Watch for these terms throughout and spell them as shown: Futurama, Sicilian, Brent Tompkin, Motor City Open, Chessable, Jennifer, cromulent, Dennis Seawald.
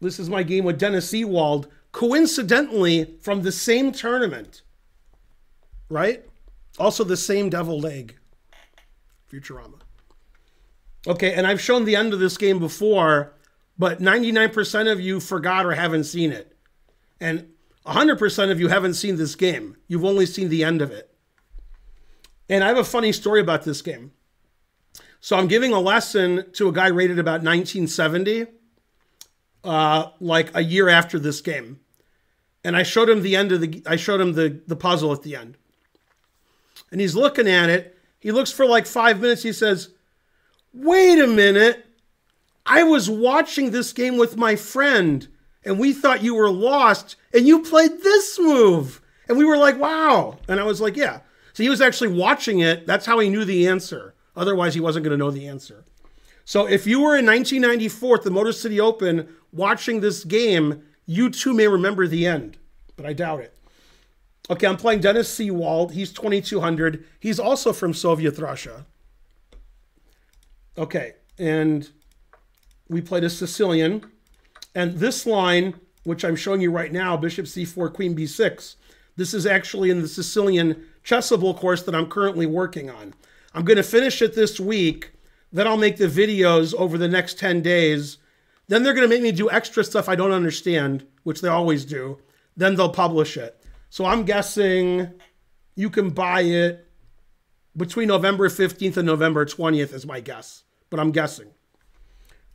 This is my game with Dennis Seawald, coincidentally from the same tournament, right? Also the same deviled egg, Futurama. Okay, and I've shown the end of this game before, but 99% of you forgot or haven't seen it. And 100% of you haven't seen this game. You've only seen the end of it. And I have a funny story about this game. So I'm giving a lesson to a guy rated about 1970, like a year after this game. And I showed him the end of the, I showed him the puzzle at the end. And he's looking at it. He looks for like 5 minutes. He says, wait a minute. I was watching this game with my friend and we thought you were lost and you played this move. And we were like, wow. And I was like, yeah. So he was actually watching it. That's how he knew the answer. Otherwise, he wasn't going to know the answer. So if you were in 1994 at the Motor City Open watching this game, you too may remember the end, but I doubt it. Okay, I'm playing Dennis Seawald. He's 2200. He's also from Soviet Russia. Okay, and we played a Sicilian. And this line, which I'm showing you right now, Bishop C4, Queen B6, this is actually in the Sicilian Chessable course that I'm currently working on. I'm going to finish it this week. Then I'll make the videos over the next 10 days. Then they're going to make me do extra stuff I don't understand, which they always do. Then they'll publish it. So I'm guessing you can buy it between November 15th and November 20th is my guess, but I'm guessing.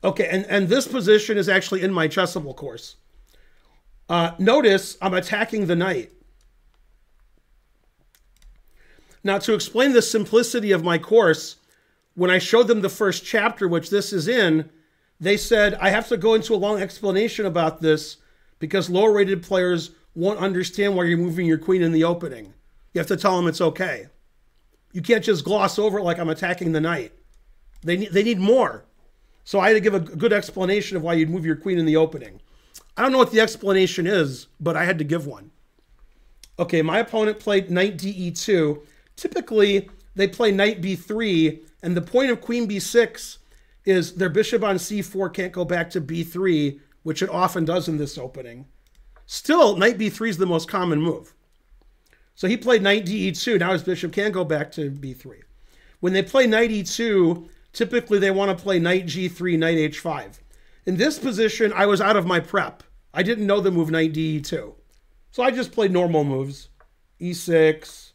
Okay, and this position is actually in my Chessable course. Notice I'm attacking the knight. Now, to explain the simplicity of my course, when I showed them the first chapter, which this is in, they said, I have to go into a long explanation about this because lower-rated players won't understand why you're moving your queen in the opening. You have to tell them it's okay. You can't just gloss over it like I'm attacking the knight. They need more. So I had to give a good explanation of why you'd move your queen in the opening. I don't know what the explanation is, but I had to give one. Okay, my opponent played knight DE2. Typically, they play knight B3, and the point of queen B6 is their bishop on C4 can't go back to B3, which it often does in this opening. Still, knight B3 is the most common move. So he played knight DE2. Now his bishop can go back to B3. When they play knight E2, typically they want to play knight G3, knight H5. In this position, I was out of my prep. I didn't know the move knight DE2. So I just played normal moves. E6,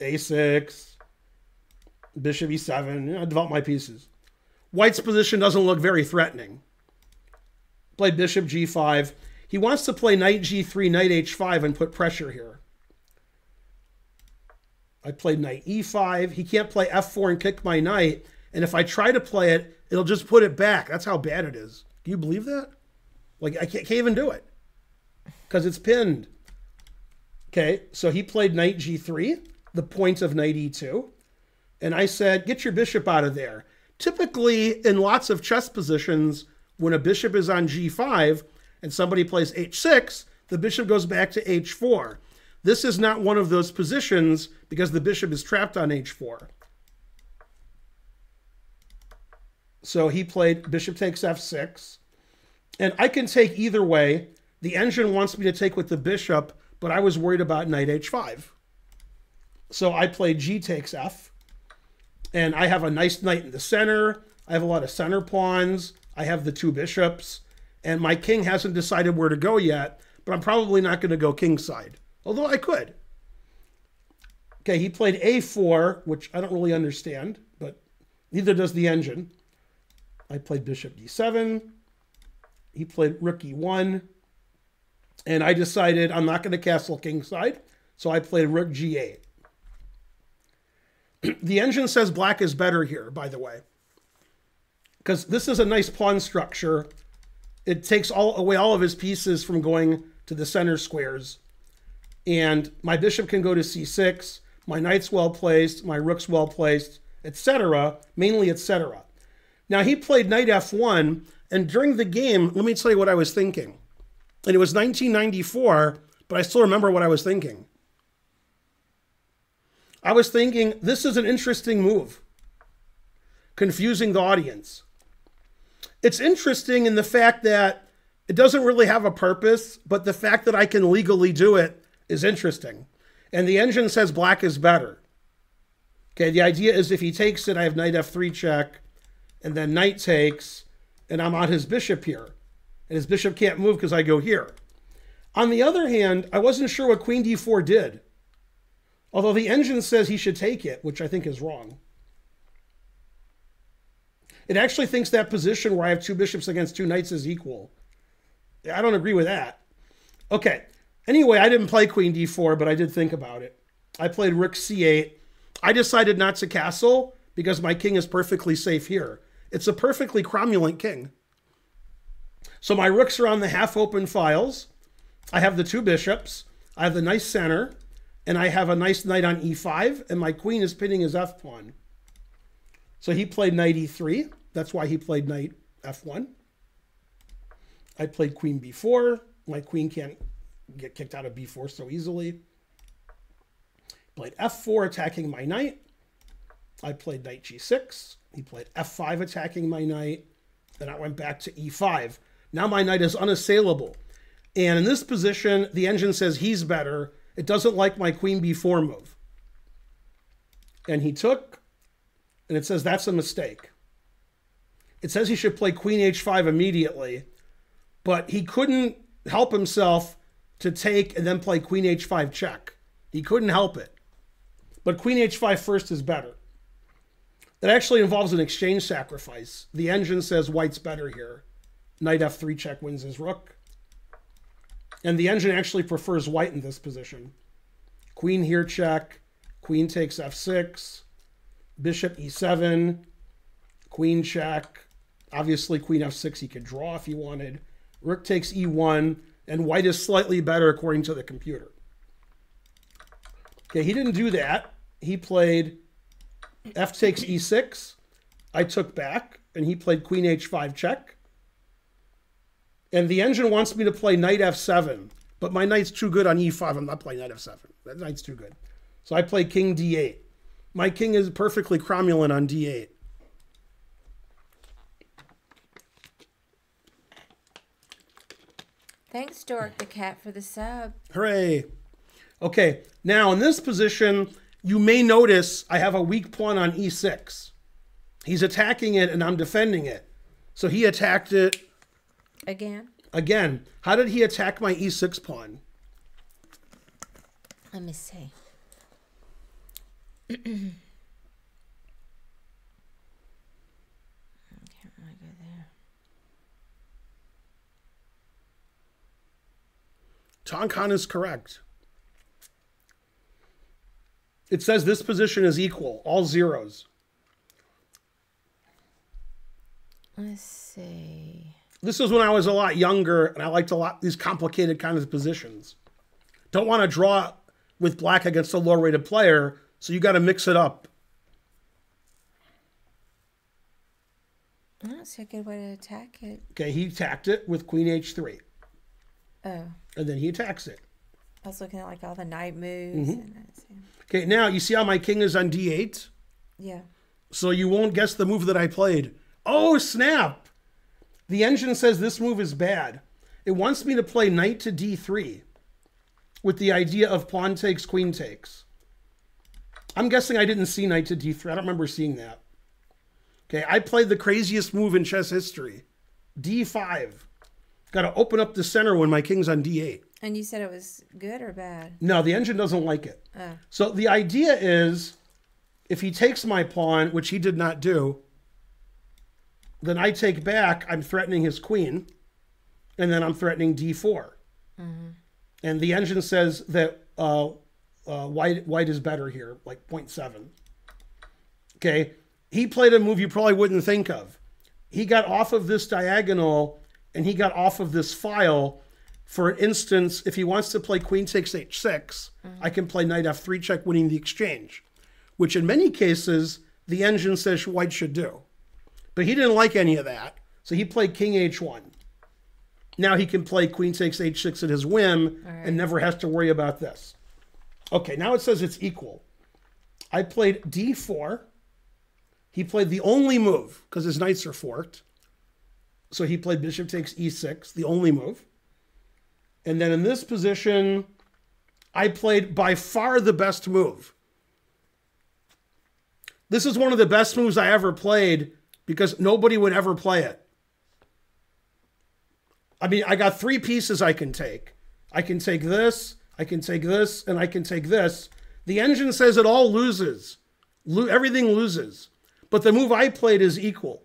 A6, bishop E7. You know, I developed my pieces. White's position doesn't look very threatening. Played bishop G5. He wants to play knight G3, knight H5 and put pressure here. I played knight E5. He can't play F4 and kick my knight. And if I try to play it, it'll just put it back. That's how bad it is. Can you believe that? Like, I can't even do it because it's pinned. Okay, so he played knight G3, the point of knight E2. And I said, get your bishop out of there. Typically, in lots of chess positions, when a bishop is on G5, and somebody plays h6, the bishop goes back to h4. This is not one of those positions because the bishop is trapped on h4. So he played bishop takes f6. And I can take either way. The engine wants me to take with the bishop, but I was worried about knight h5. So I played g takes f. And I have a nice knight in the center. I have a lot of center pawns. I have the two bishops. And my king hasn't decided where to go yet, but I'm probably not going to go kingside, although I could. Okay, he played a4, which I don't really understand, but neither does the engine. I played bishop d7. He played rook e1. And I decided I'm not going to castle kingside, so I played rook g8. The engine says black is better here, by the way, because this is a nice pawn structure. It takes away all of his pieces from going to the center squares. And my bishop can go to c6. My knight's well-placed. My rook's well-placed, etc. Mainly etc. Now, he played knight f1. And during the game, let me tell you what I was thinking. And it was 1994, but I still remember what I was thinking. I was thinking, this is an interesting move, confusing the audience. It's interesting in the fact that It doesn't really have a purpose, but the fact that I can legally do it is interesting. And the engine says black is better. Okay, the idea is if he takes it, I have knight f3 check, and then knight takes, and I'm on his bishop here. And his bishop can't move because I go here. On the other hand, I wasn't sure what queen d4 did. Although the engine says he should take it, which I think is wrong. It actually thinks that position where I have two bishops against two knights is equal. I don't agree with that. Okay. Anyway, I didn't play queen d4, but I did think about it. I played rook c8. I decided not to castle because my king is perfectly safe here. It's a perfectly cromulent king. So my rooks are on the half-open files. I have the two bishops. I have the nice center. And I have a nice knight on e5. And my queen is pinning his f1. So he played knight e3. That's why he played knight f1. I played queen b4. My queen can't get kicked out of b4 so easily. Played f4 attacking my knight. I played knight g6. He played f5 attacking my knight. Then I went back to e5. Now my knight is unassailable. And in this position, the engine says he's better. It doesn't like my queen b4 move. And he took, and it says that's a mistake. It says he should play queen h5 immediately, but he couldn't help himself to take and then play queen h5 check. He couldn't help it. But queen h5 first is better. That actually involves an exchange sacrifice. The engine says white's better here. Knight f3 check wins his rook. And the engine actually prefers white in this position. Queen here check. Queen takes f6. Bishop e7. Queen check. Obviously queen f6 he could draw if he wanted. Rook takes e1. And white is slightly better according to the computer. Okay, he didn't do that. He played f takes e6. I took back. And he played queen h5 check. And the engine wants me to play knight f7, but my knight's too good on e5. I'm not playing knight f7. That knight's too good. So I play king d8. My king is perfectly cromulent on d8. Thanks, Dork the Cat, for the sub. Hooray. Okay, now in this position, you may notice I have a weak pawn on e6. He's attacking it, and I'm defending it. So he attacked it. Again. How did he attack my e6 pawn? Let me see. I can't really go there. Tonkan is correct. It says this position is equal, all zeros. Let's see. This was when I was a lot younger, and I liked a lot these complicated kinds of positions. Don't want to draw with black against a low-rated player, so you got to mix it up. That's a good way to attack it. Okay, he attacked it with queen h3. Oh. And then he attacks it. I was looking at like all the knight moves. Mm-hmm. Okay, now you see how my king is on d8? Yeah. So you won't guess the move that I played. Oh, snap! The engine says this move is bad. It wants me to play knight to d3 with the idea of pawn takes, queen takes. I'm guessing I didn't see knight to d3. I don't remember seeing that. Okay, I played the craziest move in chess history. d5. Got to open up the center when my king's on d8. And you said it was good or bad? No, the engine doesn't like it. Oh. So the idea is if he takes my pawn, which he did not do, then I take back, I'm threatening his queen, and then I'm threatening d4. Mm-hmm. And the engine says that white is better here, like 0.7. Okay, he played a move you probably wouldn't think of. He got off of this diagonal, and he got off of this file. For instance, if he wants to play queen takes h6, mm-hmm. I can play knight f3 check, winning the exchange, which in many cases, the engine says white should do. But he didn't like any of that, so he played king h1. Now he can play queen takes h6 at his whim and never has to worry about this. Okay, now it says it's equal. I played d4. He played the only move, because his knights are forked. So he played bishop takes e6, the only move. And then in this position, I played by far the best move. This is one of the best moves I ever played because nobody would ever play it. I mean, I got three pieces I can take. I can take this, I can take this, and I can take this. The engine says it all loses. Everything loses. But the move I played is equal.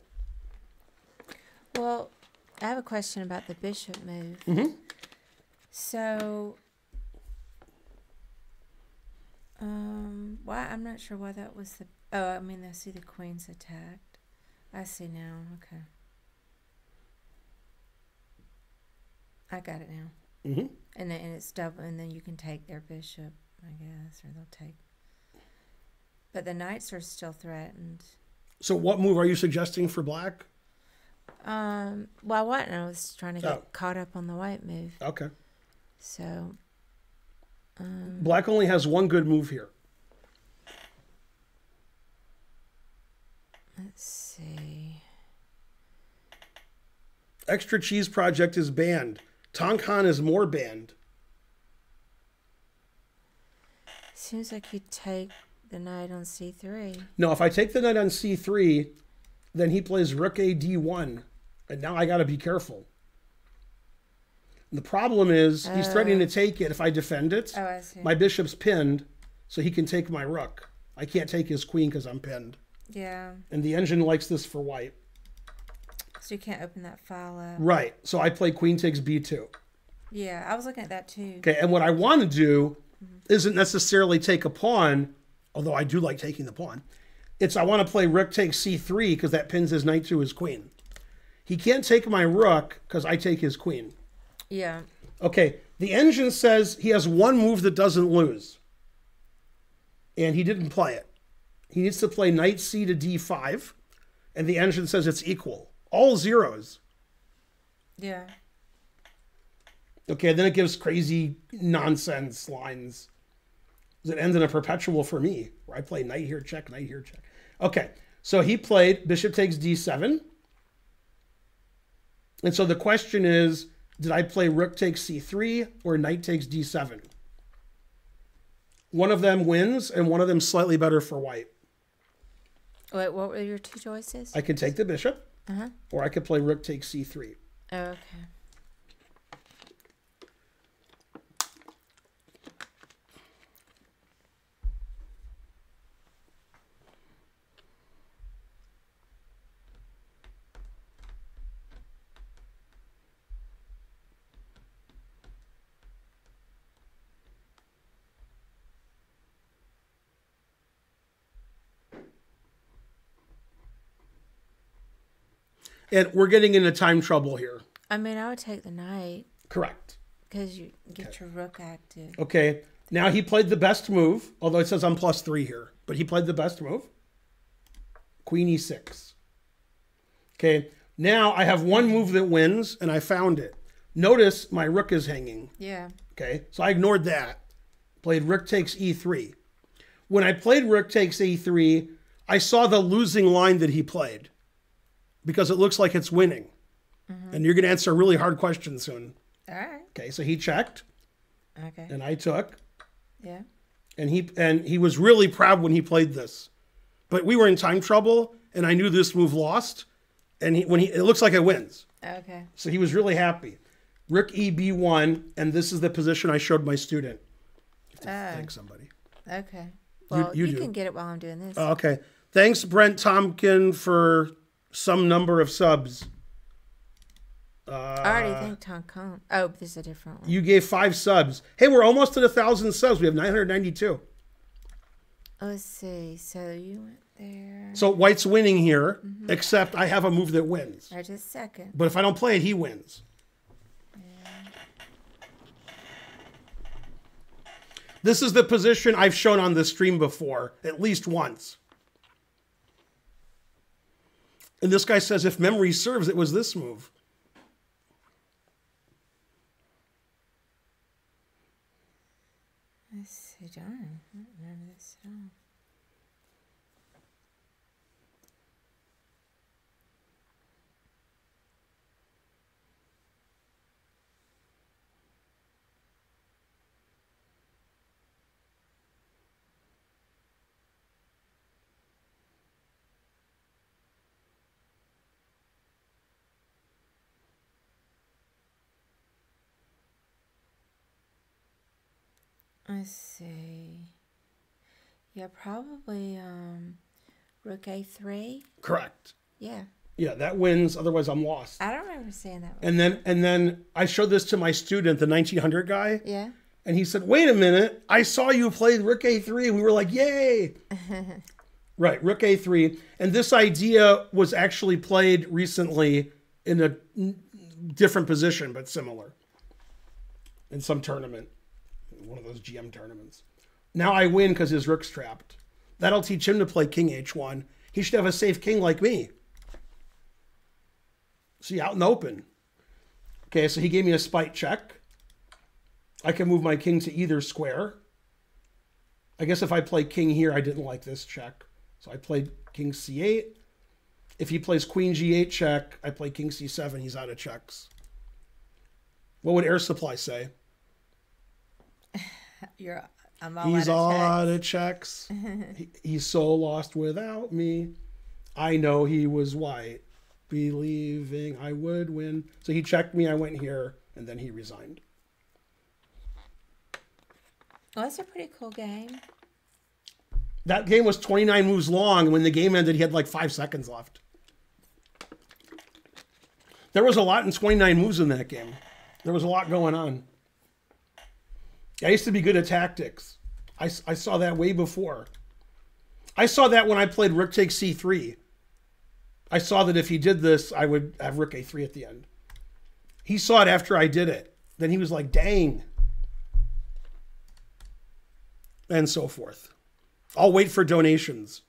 Well, I have a question about the bishop move. Mm-hmm. So, why? I'm not sure why that was the... Oh, I mean, I see the queen's attacked. I see now. Okay. I got it now. Mm-hmm. And it's double, and then you can take their bishop, I guess, or they'll take. But the knights are still threatened. So what move are you suggesting for black? Well, I wasn't. I was trying to get caught up on the white move. Okay. So. Black only has one good move here. Let's see. Extra Cheese Project is banned. Tonghan is more banned. Seems like you take the knight on c3. No, if I take the knight on c3, then he plays rook a d1. And now I got to be careful. The problem is he's threatening to take it. If I defend it, I see. My bishop's pinned, so he can take my rook. I can't take his queen because I'm pinned. Yeah. And the engine likes this for white. So you can't open that file up. Right. So I play queen takes b2. Yeah, I was looking at that too. Okay, and what I want to do isn't necessarily take a pawn, although I do like taking the pawn. It's I want to play rook takes c3 because that pins his knight to his queen. He can't take my rook because I take his queen. Yeah. Okay, the engine says he has one move that doesn't lose. And he didn't play it. He needs to play knight c to d5. And the engine says it's equal. All zeros. Yeah. Okay, then it gives crazy nonsense lines. It ends in a perpetual for me, where I play knight here, check, knight here, check. Okay, so he played bishop takes d7. And so the question is, did I play rook takes c3 or knight takes d7? One of them wins, and one of them slightly better for white. Wait, what were your two choices? I could take the bishop. Uh-huh. Or I could play rook takes c3. Oh, okay. And we're getting into time trouble here. I mean, I would take the knight. Correct. Because you get your rook active. Okay. Now he played the best move, although it says I'm +3 here. But he played the best move. Queen e6. Okay. Now I have one move that wins, and I found it. Notice my rook is hanging. Yeah. Okay. So I ignored that. Played rook takes e3. When I played rook takes e3, I saw the losing line that he played. Because it looks like it's winning. Mm-hmm. And you're going to answer a really hard question soon. All right. Okay, so he checked. Okay. And I took. Yeah. And he was really proud when he played this. But we were in time trouble, and I knew this move lost. And it looks like it wins. Okay. So he was really happy. Rook EB1, and this is the position I showed my student. You have to thank somebody. Okay. Well, you can get it while I'm doing this. Oh, okay. Thanks, Brent Tompkin, for... some number of subs. I already think Tonkong. Oh, this is a different one. You gave 5 subs. Hey, we're almost at 1,000 subs. We have 992. Let's see. So you went there. So white's winning here, except I have a move that wins. There's a second. But if I don't play it, he wins. Yeah. This is the position I've shown on this stream before, at least once. And this guy says, if memory serves, it was this move. I see, darn. I don't remember this at all. I see. Yeah, probably rook a3. Correct. Yeah. Yeah, that wins. Otherwise, I'm lost. I don't remember seeing that one. And then I showed this to my student, the 1900 guy. Yeah. And he said, "Wait a minute! I saw you play rook a3." We were like, "Yay!" Right, rook a3. And this idea was actually played recently in a different position, but similar, in some tournament, one of those GM tournaments. Now I win because his rook's trapped. That'll teach him to play king h1. He should have a safe king like me. See, out in the open. Okay, so he gave me a spite check. I can move my king to either square. I guess if I play king here, I didn't like this check. So I played king c8. If he plays queen g8 check, I play king c7. He's out of checks. What would Air Supply say? He's all out of checks. He's so lost without me. I know he was white, believing I would win. So he checked me, I went here, and then he resigned. Well, that's a pretty cool game. That game was 29 moves long, and when the game ended, he had like 5 seconds left. There was a lot in 29 moves in that game. There was a lot going on. I used to be good at tactics. I saw that way before. I saw that when I played rook takes c3. I saw that if he did this, I would have rook a3 at the end. He saw it after I did it. Then he was like, dang. And so forth. I'll wait for donations.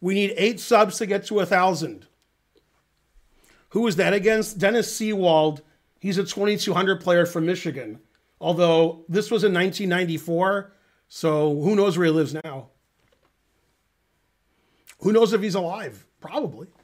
We need 8 subs to get to 1,000. Who is that against? Dennis Seawald. He's a 2200 player from Michigan. Although this was in 1994, so who knows where he lives now? Who knows if he's alive? Probably.